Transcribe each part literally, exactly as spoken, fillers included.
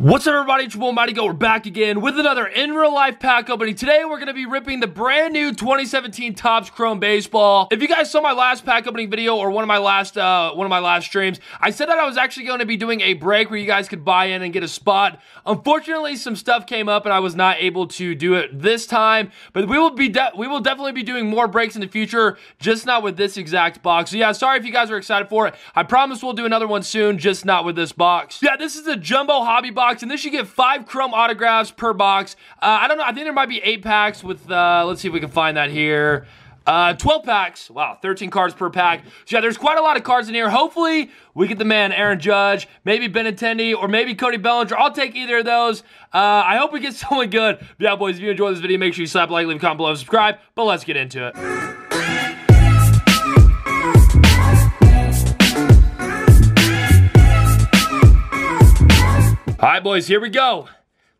What's up, everybody? It's your boy Mighty Goat. We're back again with another in real life pack opening. Today, we're going to be ripping the brand new twenty seventeen Topps Chrome baseball. If you guys saw my last pack opening video or one of my last uh, one of my last streams, I said that I was actually going to be doing a break where you guys could buy in and get a spot. Unfortunately, some stuff came up and I was not able to do it this time. But we will be de we will definitely be doing more breaks in the future, just not with this exact box. So yeah, sorry if you guys are excited for it. I promise we'll do another one soon, just not with this box. Yeah, this is a jumbo hobby box. And this, you get five Chrome autographs per box. Uh, I don't know. I think there might be eight packs with, uh, let's see if we can find that here. Uh, twelve packs. Wow, thirteen cards per pack. So yeah, there's quite a lot of cards in here. Hopefully, we get the man, Aaron Judge, maybe Benintendi, or maybe Cody Bellinger. I'll take either of those. Uh, I hope we get someone good. But yeah, boys, if you enjoyed this video, make sure you slap a like, leave a comment below, and subscribe. But let's get into it. All right, boys, here we go.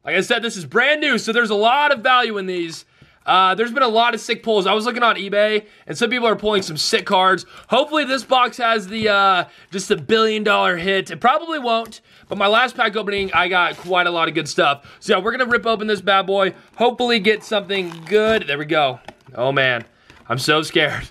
Like I said, this is brand new, so there's a lot of value in these. Uh, there's been a lot of sick pulls. I was looking on eBay, and some people are pulling some sick cards. Hopefully this box has the uh, just the billion-dollar hit. It probably won't, but my last pack opening, I got quite a lot of good stuff. So, yeah, we're going to rip open this bad boy, hopefully get something good. There we go. Oh, man. I'm so scared.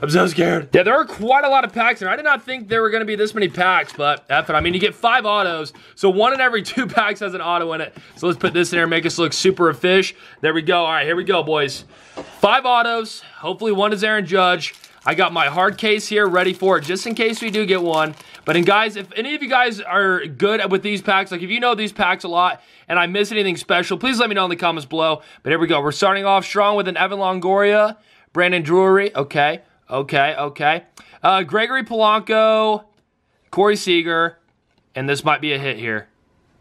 I'm so scared. Yeah, there are quite a lot of packs in here. I did not think there were going to be this many packs, but F it. I mean, you get five autos, so one in every two packs has an auto in it. So let's put this in there and make us look super a fish. There we go. All right, here we go, boys. Five autos. Hopefully one is Aaron Judge. I got my hard case here ready for it, just in case we do get one. But, and guys, if any of you guys are good with these packs, like if you know these packs a lot and I miss anything special, please let me know in the comments below. But here we go. We're starting off strong with an Evan Longoria. Brandon Drury, okay, okay, okay. Uh, Gregory Polanco, Corey Seager, and this might be a hit here.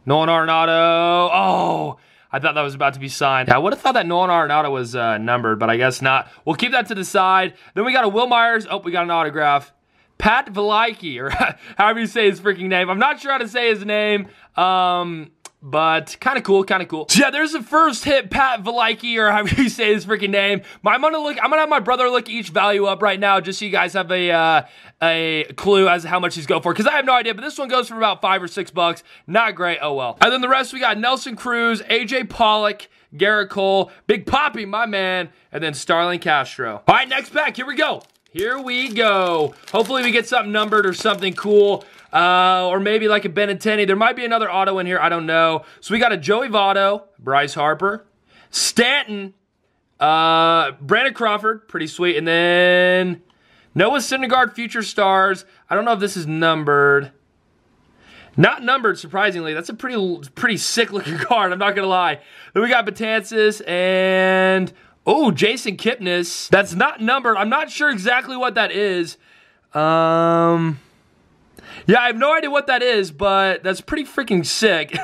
Nolan Arenado, oh, I thought that was about to be signed. I would have thought that Nolan Arenado was uh, numbered, but I guess not. We'll keep that to the side. Then we got a Will Myers, oh, we got an autograph. Pat Valaika, or however you say his freaking name. I'm not sure how to say his name. Um... But kind of cool, kind of cool. So yeah, there's the first hit, Pat Valaika, or however you say his freaking name. I'm gonna look. I'm gonna have my brother look each value up right now, just so you guys have a uh, a clue as to how much these go for. Because I have no idea. But this one goes for about five or six bucks. Not great. Oh well. And then the rest we got Nelson Cruz, A J Pollock, Garrett Cole, Big Poppy, my man, and then Starling Castro. All right, next pack. Here we go. Here we go. Hopefully we get something numbered or something cool. Uh, or maybe like a Benintendi. There might be another auto in here. I don't know. So we got a Joey Votto, Bryce Harper, Stanton, uh, Brandon Crawford. Pretty sweet. And then Noah Syndergaard, Future Stars. I don't know if this is numbered. Not numbered, surprisingly. That's a pretty pretty sick looking card. I'm not going to lie. Then we got Betances and... oh, Jason Kipnis. That's not numbered. I'm not sure exactly what that is. Um, yeah, I have no idea what that is, but that's pretty freaking sick.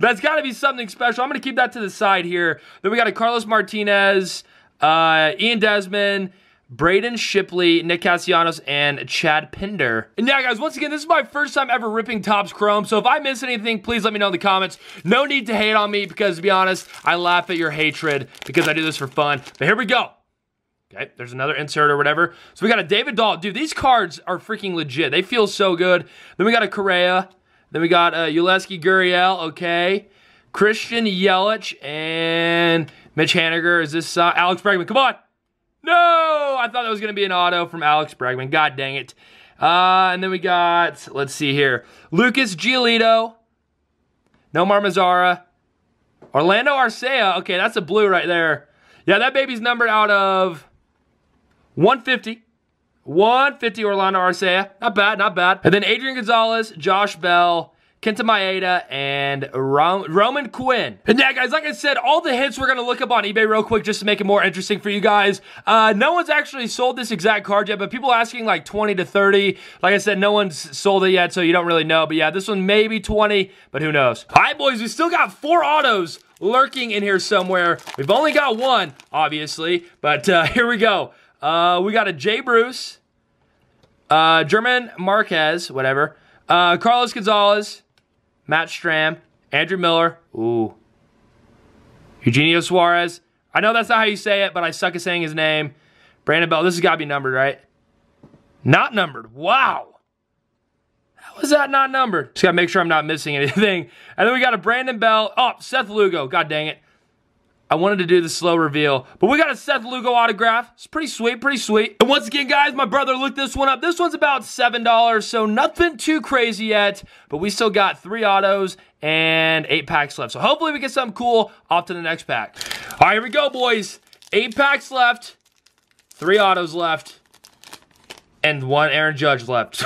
That's got to be something special. I'm going to keep that to the side here. Then we got a Carlos Martinez, uh, Ian Desmond, Braden Shipley, Nick Castellanos, and Chad Pinder. And yeah, guys, once again, this is my first time ever ripping Topps Chrome, so if I miss anything, please let me know in the comments. No need to hate on me because, to be honest, I laugh at your hatred because I do this for fun. But here we go. Okay, there's another insert or whatever. So we got a David Dahl. Dude, these cards are freaking legit. They feel so good. Then we got a Correa. Then we got uh, Ulesky Gurriel, okay. Christian Yelich and Mitch Haniger. Is this uh, Alex Bregman? Come on. No, I thought that was going to be an auto from Alex Bregman. God dang it. Uh, and then we got, let's see here. Lucas Giolito. Nomar Mazara. Orlando Arcia. Okay, that's a blue right there. Yeah, that baby's numbered out of one fifty. one fifty Orlando Arcia. Not bad, not bad. And then Adrian Gonzalez, Josh Bell, Kenta Maeda, and Roman Quinn. And yeah, guys, like I said, all the hits we're going to look up on eBay real quick just to make it more interesting for you guys. Uh, no one's actually sold this exact card yet, but people are asking like twenty to thirty. Like I said, no one's sold it yet, so you don't really know. But yeah, this one may be twenty, but who knows. All right, boys, we still got four autos lurking in here somewhere. We've only got one, obviously, but uh, here we go. Uh, we got a Jay Bruce, uh, German Marquez, whatever, uh, Carlos Gonzalez, Matt Stram, Andrew Miller, ooh, Eugenio Suarez. I know that's not how you say it, but I suck at saying his name. Brandon Bell. This has got to be numbered, right? Not numbered. Wow. That How is that not numbered? Just gotta make sure I'm not missing anything. And then we got a Brandon Bell. Oh, Seth Lugo. God dang it. I wanted to do the slow reveal, but we got a Seth Lugo autograph. It's pretty sweet, pretty sweet. And once again, guys, my brother looked this one up. This one's about seven dollars, so nothing too crazy yet, but we still got three autos and eight packs left. So hopefully we get something cool off to the next pack. All right, here we go, boys. Eight packs left, three autos left, and one Aaron Judge left,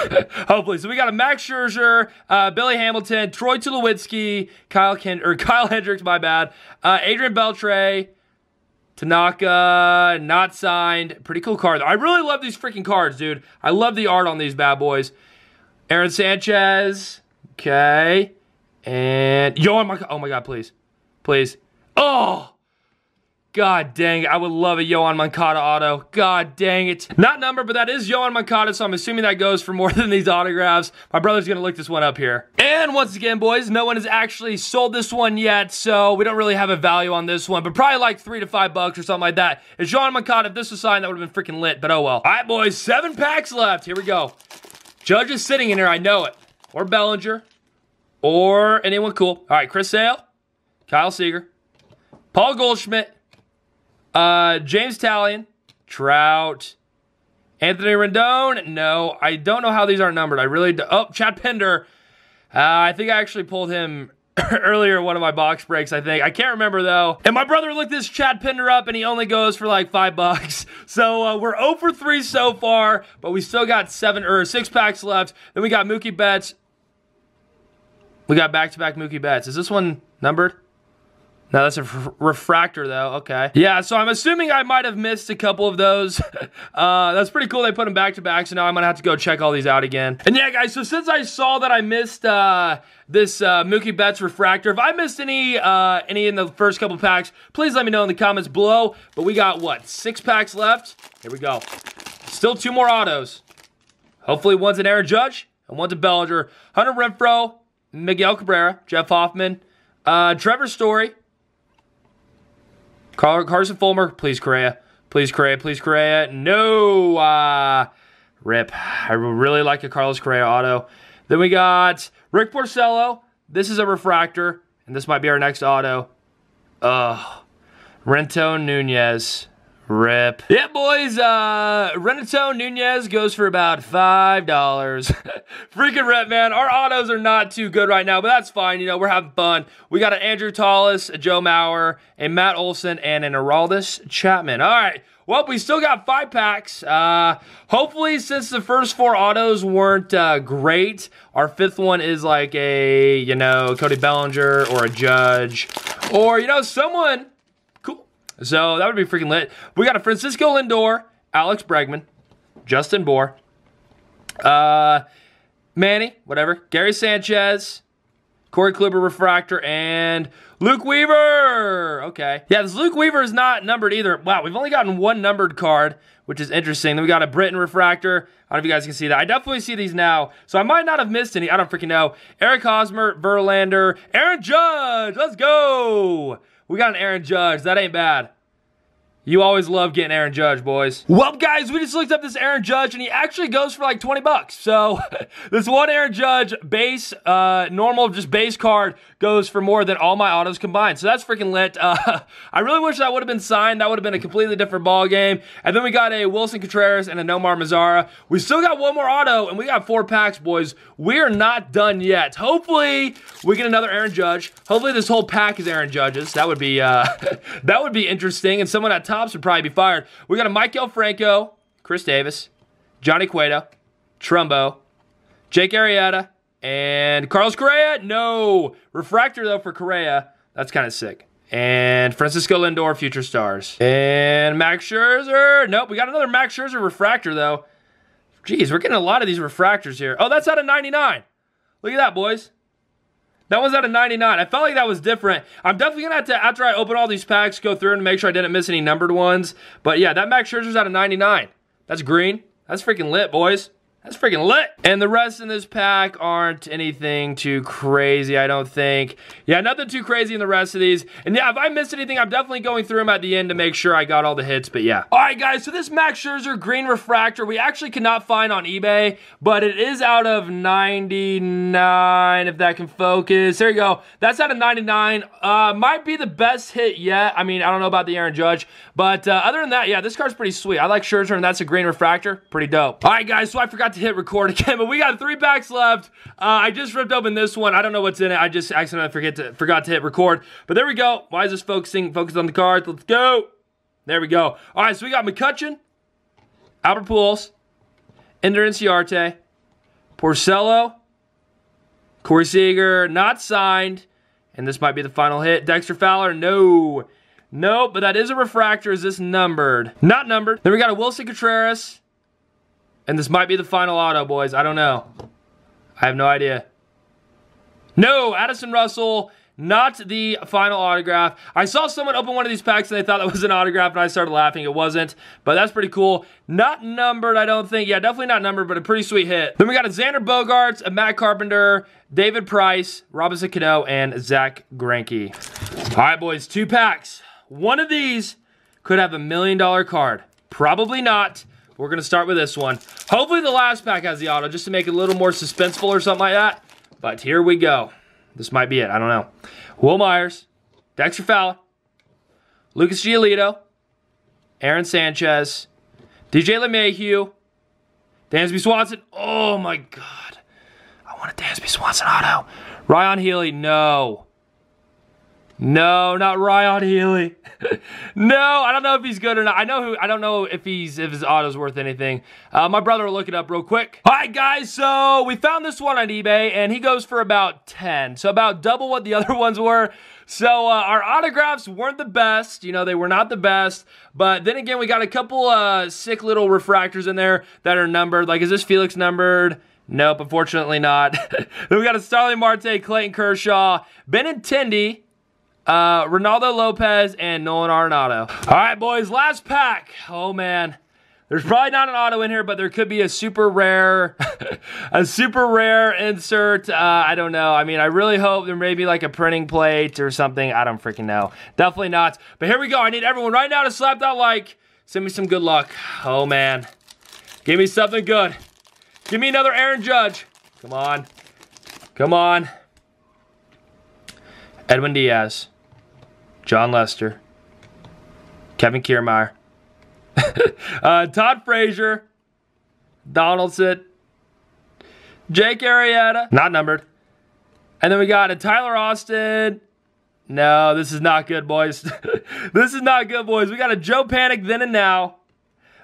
hopefully. So we got a Max Scherzer, uh, Billy Hamilton, Troy Tulowitzki, Kyle Kend or Kyle Hendricks, my bad, uh, Adrian Beltre, Tanaka, not signed. Pretty cool card. I really love these freaking cards, dude. I love the art on these bad boys. Aaron Sanchez, okay, and Yoán Moncada. Oh my God, please, please. Oh. God dang it. I would love a Yoán Moncada auto. God dang it. Not numbered, but that is Yoán Moncada, so I'm assuming that goes for more than these autographs. My brother's going to look this one up here. And once again, boys, no one has actually sold this one yet, so we don't really have a value on this one, but probably like three to five bucks or something like that. It's Yoán Moncada. If this was signed, that would have been freaking lit, but oh well. All right, boys, seven packs left. Here we go. Judge is sitting in here. I know it. Or Bellinger. Or anyone cool. All right, Chris Sale. Kyle Seager. Paul Goldschmidt. Uh, James Tallon, Trout, Anthony Rendon. No, I don't know how these are numbered. I really do. Oh, Chad Pinder. Uh, I think I actually pulled him earlier in one of my box breaks, I think. I can't remember, though. And my brother looked this Chad Pinder up, and he only goes for like five bucks. So uh, we're oh for three so far, but we still got seven or six packs left. Then we got Mookie Betts. We got back-to-back Mookie Betts. Is this one numbered? No, that's a refractor, though. Okay. Yeah, so I'm assuming I might have missed a couple of those. uh, that's pretty cool. They put them back-to-back, so now I'm going to have to go check all these out again. And yeah, guys, so since I saw that I missed uh, this uh, Mookie Betts refractor, if I missed any uh, any in the first couple packs, please let me know in the comments below. But we got, what, six packs left? Here we go. Still two more autos. Hopefully one's an Aaron Judge and one's a Bellinger. Hunter Renfroe, Miguel Cabrera, Jeff Hoffman, uh, Trevor Story, Carson Fulmer, please Correa, please Correa, please Correa. No, uh, rip. I really like a Carlos Correa auto. Then we got Rick Porcello. This is a refractor, and this might be our next auto. Uh, Renton Nunez, rip. Yeah, boys, uh, Renton Nunez goes for about five dollars. Freaking rip, man. Our autos are not too good right now, but that's fine. You know, we're having fun. We got an Andrew Tallis, a Joe Mauer, a Matt Olson, and an Aroldis Chapman. All right. Well, we still got five packs. Uh, hopefully, since the first four autos weren't uh, great, our fifth one is like a, you know, Cody Bellinger or a Judge or, you know, someone cool. So that would be freaking lit. We got a Francisco Lindor, Alex Bregman, Justin Bohr, uh, Manny, whatever, Gary Sanchez, Corey Kluber refractor, and Luke Weaver. Okay. Yeah, this Luke Weaver is not numbered either. Wow, we've only gotten one numbered card, which is interesting. Then we got a Britton refractor. I don't know if you guys can see that. I definitely see these now, so I might not have missed any. I don't freaking know. Eric Hosmer, Verlander, Aaron Judge. Let's go. We got an Aaron Judge. That ain't bad. You always love getting Aaron Judge, boys. Well, guys, we just looked up this Aaron Judge, and he actually goes for like twenty bucks. So this one Aaron Judge base, uh, normal, just base card goes for more than all my autos combined. So that's freaking lit. Uh, I really wish that would have been signed. That would have been a completely different ball game. And then we got a Wilson Contreras and a Nomar Mazara. We still got one more auto, and we got four packs, boys. We are not done yet. Hopefully we get another Aaron Judge. Hopefully this whole pack is Aaron Judge's. That would be uh, that would be interesting. And someone at Top would probably be fired. We got a Michael Franco, Chris Davis, Johnny Cueto, Trumbo, Jake Arrieta, and Carlos Correa. No. Refractor, though, for Correa. That's kind of sick. And Francisco Lindor, Future Stars. And Max Scherzer. Nope. We got another Max Scherzer refractor, though. Jeez, we're getting a lot of these refractors here. Oh, that's out of ninety-nine. Look at that, boys. That one's out of ninety-nine. I felt like that was different. I'm definitely going to have to, after I open all these packs, go through and make sure I didn't miss any numbered ones. But yeah, that Max Scherzer's out of ninety-nine. That's green. That's freaking lit, boys. That's freaking lit. And the rest in this pack aren't anything too crazy, I don't think. Yeah, nothing too crazy in the rest of these. And yeah, if I missed anything, I'm definitely going through them at the end to make sure I got all the hits, but yeah. All right, guys, so this Max Scherzer green refractor, we actually cannot find on eBay, but it is out of ninety-nine, if that can focus. There you go. That's out of ninety-nine. Uh, might be the best hit yet. I mean, I don't know about the Aaron Judge, but uh, other than that, yeah, this card's pretty sweet. I like Scherzer, and that's a green refractor. Pretty dope. All right, guys, so I forgot to hit record again, but we got three packs left. Uh, I just ripped open this one. I don't know what's in it. I just accidentally forget to, forgot to hit record, but there we go. Why is this focusing? Focus on the cards. Let's go. There we go. All right, so we got McCutchen, Albert Pujols, Ender Inciarte, Porcello, Corey Seager, not signed, and this might be the final hit. Dexter Fowler, no. Nope, but that is a refractor. Is this numbered? Not numbered. Then we got a Wilson Contreras, and this might be the final auto, boys. I don't know. I have no idea. No, Addison Russell, not the final autograph. I saw someone open one of these packs and they thought that was an autograph, and I started laughing. It wasn't, but that's pretty cool. Not numbered, I don't think. Yeah, definitely not numbered, but a pretty sweet hit. Then we got a Xander Bogaerts, a Matt Carpenter, David Price, Robinson Cano, and Zach Greinke. All right, boys, two packs. One of these could have a million-dollar card. Probably not. We're going to start with this one. Hopefully the last pack has the auto, just to make it a little more suspenseful or something like that. But here we go. This might be it. I don't know. Will Myers, Dexter Fowler, Lucas Giolito, Aaron Sanchez, D J LeMahieu, Dansby Swanson. Oh, my God. I want a Dansby Swanson auto. Ryan Healy, no. No, not Ryan Healy. No, I don't know if he's good or not. I know who. I don't know if he's if his auto's worth anything. Uh, my brother will look it up real quick. All right, guys. So we found this one on eBay, and he goes for about ten. So about double what the other ones were. So uh, our autographs weren't the best. You know, they were not the best. But then again, we got a couple uh, sick little refractors in there that are numbered. Like, is this Felix numbered? Nope, unfortunately not. Then we got a Starling Marte, Clayton Kershaw, Benintendi, Uh, Ronaldo Lopez, and Nolan Arenado. All right, boys, last pack. Oh, man. There's probably not an auto in here, but there could be a super rare, a super rare insert. Uh, I don't know. I mean, I really hope there may be like a printing plate or something. I don't freaking know. Definitely not. But here we go. I need everyone right now to slap that like. Send me some good luck. Oh, man. Give me something good. Give me another Aaron Judge. Come on. Come on. Edwin Diaz. John Lester, Kevin Kiermaier, uh, Todd Frazier, Donaldson, Jake Arrieta, not numbered. And then we got a Tyler Austin. No, this is not good, boys. This is not good, boys. We got a Joe Panic Then and Now,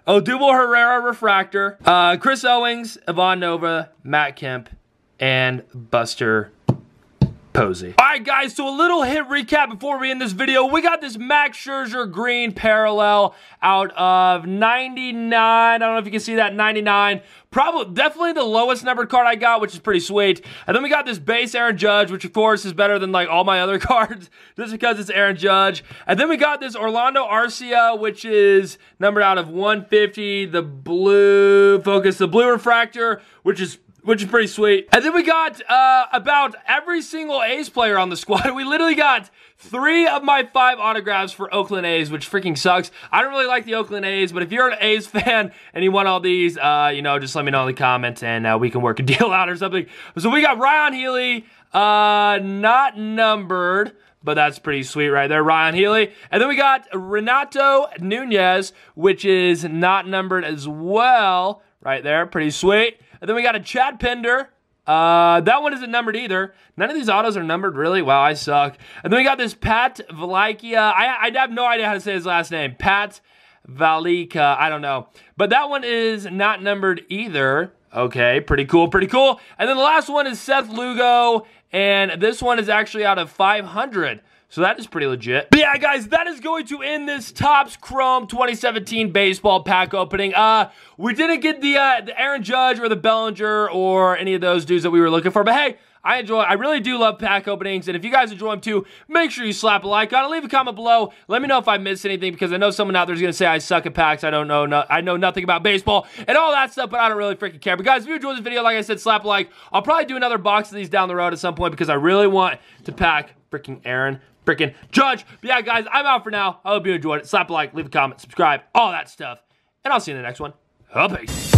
Odubel Herrera refractor, uh, Chris Owings, Ivan Nova, Matt Kemp, and Buster Posey. All right, guys, so a little hit recap before we end this video. We got this Max Scherzer green parallel out of ninety-nine. I don't know if you can see that, ninety-nine. Probably, definitely the lowest numbered card I got, which is pretty sweet. And then we got this base Aaron Judge, which, of course, is better than, like, all my other cards, just because it's Aaron Judge. And then we got this Orlando Arcia, which is numbered out of one fifty. The blue, focus, the blue refractor, which is which is pretty sweet. And then we got uh, about every single A's player on the squad. We literally got three of my five autographs for Oakland A's, which freaking sucks. I don't really like the Oakland A's, but if you're an A's fan and you want all these, uh, you know, just let me know in the comments and uh, we can work a deal out or something. So we got Ryan Healy, uh, not numbered, but that's pretty sweet right there, Ryan Healy. And then we got Renato Nunez, which is not numbered as well, right there, pretty sweet. And then we got a Chad Pinder. Uh, that one isn't numbered either. None of these autos are numbered, really. Wow, I suck. And then we got this Pat Valaika. I, I have no idea how to say his last name. Pat Valaika. I don't know. But that one is not numbered either. Okay, pretty cool, pretty cool. And then the last one is Seth Lugo. And this one is actually out of five hundred. So that is pretty legit. But yeah, guys, that is going to end this Topps Chrome twenty seventeen baseball pack opening. Uh, we didn't get the, uh, the Aaron Judge or the Bellinger or any of those dudes that we were looking for. But hey, I enjoy, I really do love pack openings, and if you guys enjoy them too, make sure you slap a like on it, leave a comment below, let me know if I missed anything, because I know someone out there is going to say I suck at packs, I don't know, no, I know nothing about baseball, and all that stuff, but I don't really freaking care. But guys, if you enjoyed this video, like I said, slap a like. I'll probably do another box of these down the road at some point, because I really want to pack freaking Aaron freaking Judge. But yeah, guys, I'm out for now. I hope you enjoyed it. Slap a like, leave a comment, subscribe, all that stuff, and I'll see you in the next one. Oh, peace.